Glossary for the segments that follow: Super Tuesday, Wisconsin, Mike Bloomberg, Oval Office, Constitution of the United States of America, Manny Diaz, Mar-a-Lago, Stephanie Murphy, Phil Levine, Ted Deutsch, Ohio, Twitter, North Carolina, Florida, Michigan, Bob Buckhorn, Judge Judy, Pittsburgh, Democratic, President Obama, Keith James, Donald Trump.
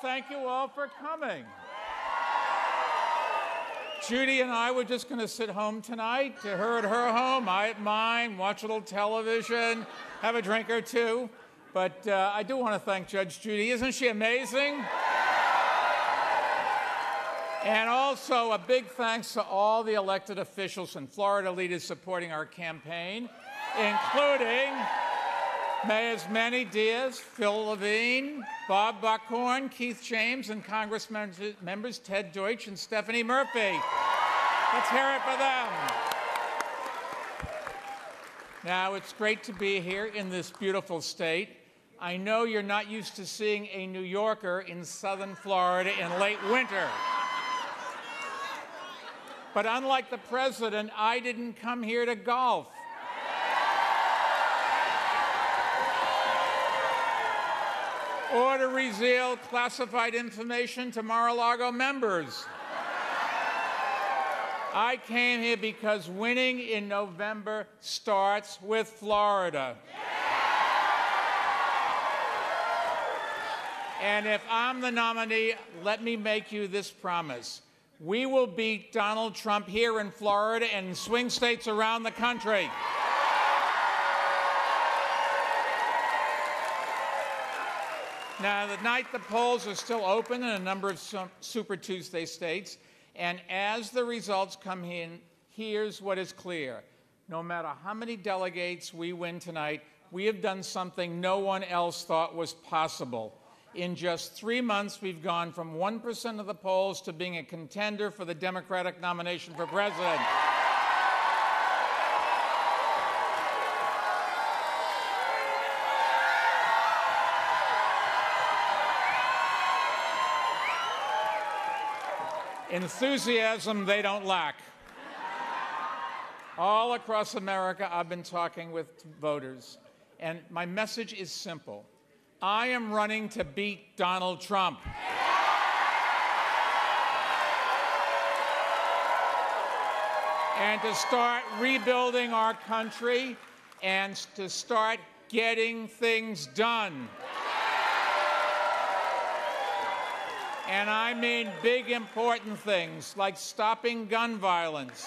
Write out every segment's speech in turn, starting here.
thank you all for coming. Judy and I were just going to sit home tonight, to her at her home, I at mine, watch a little television, have a drink or two. But I do want to thank Judge Judy. Isn't she amazing? And also a big thanks to all the elected officials and Florida leaders supporting our campaign, including Mayors Manny Diaz, Phil Levine, Bob Buckhorn, Keith James, and Congress members Ted Deutsch and Stephanie Murphy. Let's hear it for them. Now, it's great to be here in this beautiful state. I know you're not used to seeing a New Yorker in southern Florida in late winter. But unlike the president, I didn't come here to golf. Or to reveal classified information to Mar-a-Lago members. I came here because winning in November starts with Florida. And if I'm the nominee, let me make you this promise. We will beat Donald Trump here in Florida and swing states around the country. Now, tonight the polls are still open in a number of Super Tuesday states, and as the results come in, here's what is clear. No matter how many delegates we win tonight, we have done something no one else thought was possible. In just 3 months, we've gone from 1% of the polls to being a contender for the Democratic nomination for president. Enthusiasm they don't lack. All across America, I've been talking with voters, and my message is simple. I am running to beat Donald Trump. And to start rebuilding our country and to start getting things done. And I mean big, important things like stopping gun violence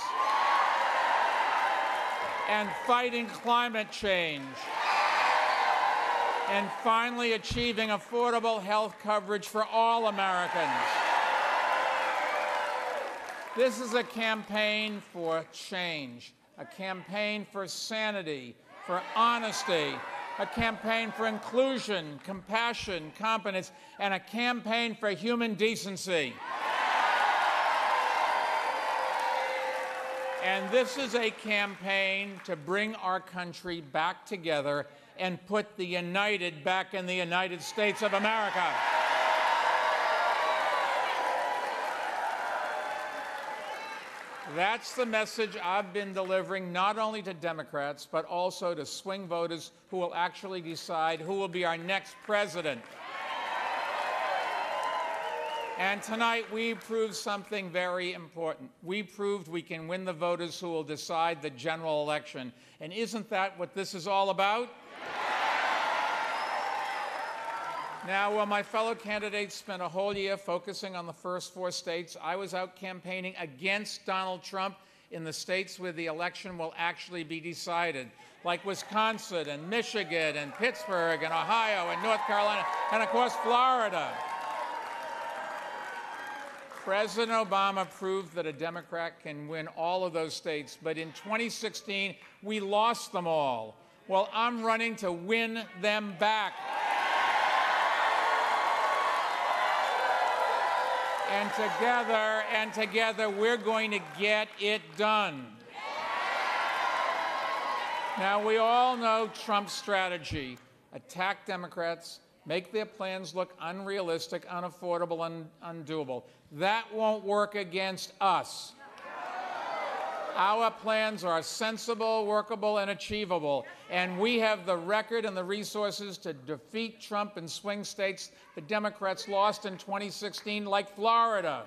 and fighting climate change and finally achieving affordable health coverage for all Americans. This is a campaign for change, a campaign for sanity, for honesty, a campaign for inclusion, compassion, competence, and a campaign for human decency. And this is a campaign to bring our country back together and put the united back in the United States of America. That's the message I've been delivering not only to Democrats, but also to swing voters who will actually decide who will be our next president. And tonight we proved something very important. We proved we can win the voters who will decide the general election. And isn't that what this is all about? Now, while my fellow candidates spent a whole year focusing on the first four states, I was out campaigning against Donald Trump in the states where the election will actually be decided, like Wisconsin and Michigan and Pittsburgh and Ohio and North Carolina and, of course, Florida. President Obama proved that a Democrat can win all of those states, but in 2016, we lost them all. Well, I'm running to win them back. And together, we're going to get it done. Now, we all know Trump's strategy. Attack Democrats, make their plans look unrealistic, unaffordable, and undoable. That won't work against us. Our plans are sensible, workable, and achievable. And we have the record and the resources to defeat Trump in swing states the Democrats lost in 2016, like Florida.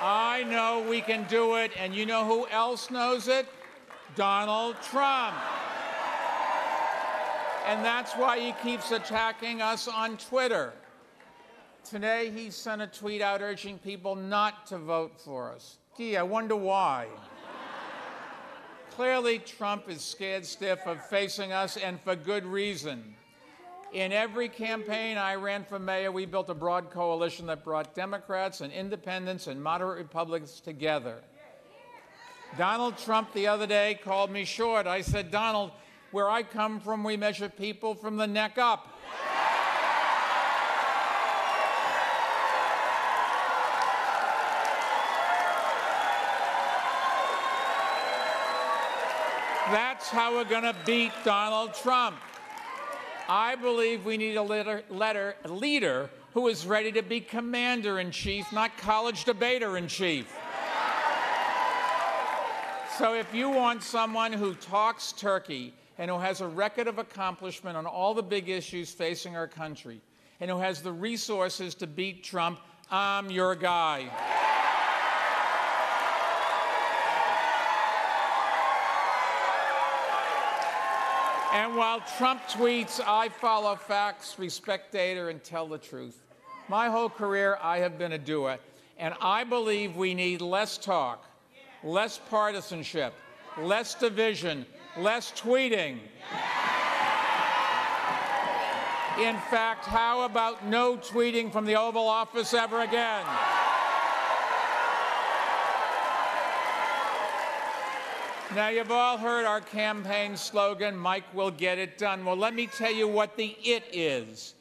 I know we can do it, and you know who else knows it? Donald Trump. And that's why he keeps attacking us on Twitter. Today, he sent a tweet out urging people not to vote for us. Gee, I wonder why. Clearly, Trump is scared stiff of facing us, and for good reason. In every campaign I ran for mayor, we built a broad coalition that brought Democrats and independents and moderate Republicans together. Donald Trump the other day called me short. I said, Donald, where I come from, we measure people from the neck up. That's how we're going to beat Donald Trump. I believe we need a leader who is ready to be commander-in-chief, not college debater-in-chief. So if you want someone who talks turkey and who has a record of accomplishment on all the big issues facing our country and who has the resources to beat Trump, I'm your guy. And while Trump tweets, I follow facts, respect data, and tell the truth. My whole career, I have been a doer, and I believe we need less talk, less partisanship, less division, less tweeting. In fact, how about no tweeting from the Oval Office ever again? Now, you've all heard our campaign slogan, Mike will get it done. Well, let me tell you what the it is.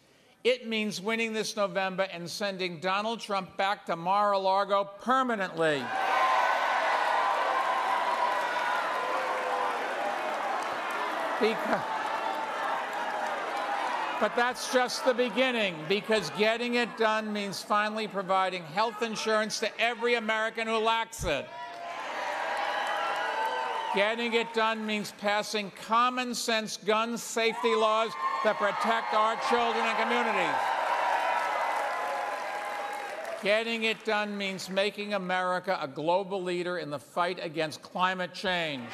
It means winning this November and sending Donald Trump back to Mar-a-Lago permanently. But that's just the beginning, because getting it done means finally providing health insurance to every American who lacks it. Getting it done means passing common sense gun safety laws that protect our children and communities. Getting it done means making America a global leader in the fight against climate change.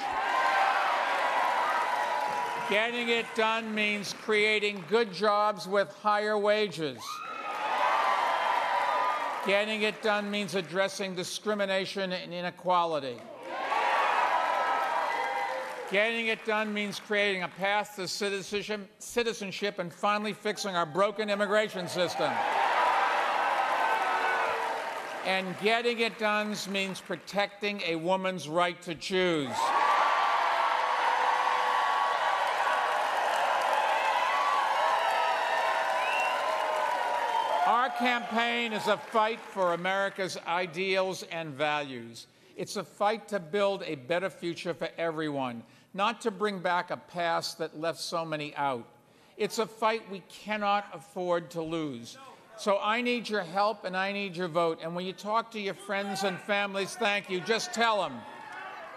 Getting it done means creating good jobs with higher wages. Getting it done means addressing discrimination and inequality. Getting it done means creating a path to citizenship and finally fixing our broken immigration system. And getting it done means protecting a woman's right to choose. Our campaign is a fight for America's ideals and values. It's a fight to build a better future for everyone, not to bring back a past that left so many out. It's a fight we cannot afford to lose. So I need your help and I need your vote. And when you talk to your friends and families, thank you. Just tell them,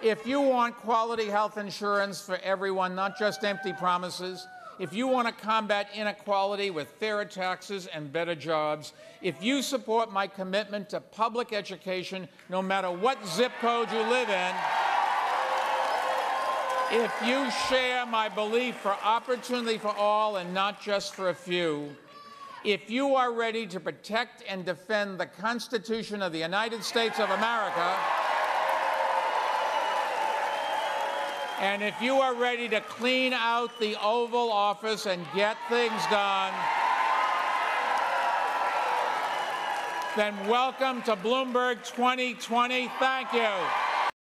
if you want quality health insurance for everyone, not just empty promises, if you want to combat inequality with fairer taxes and better jobs, if you support my commitment to public education, no matter what zip code you live in, if you share my belief for opportunity for all and not just for a few, if you are ready to protect and defend the Constitution of the United States of America, and if you are ready to clean out the Oval Office and get things done, then welcome to Bloomberg 2020. Thank you.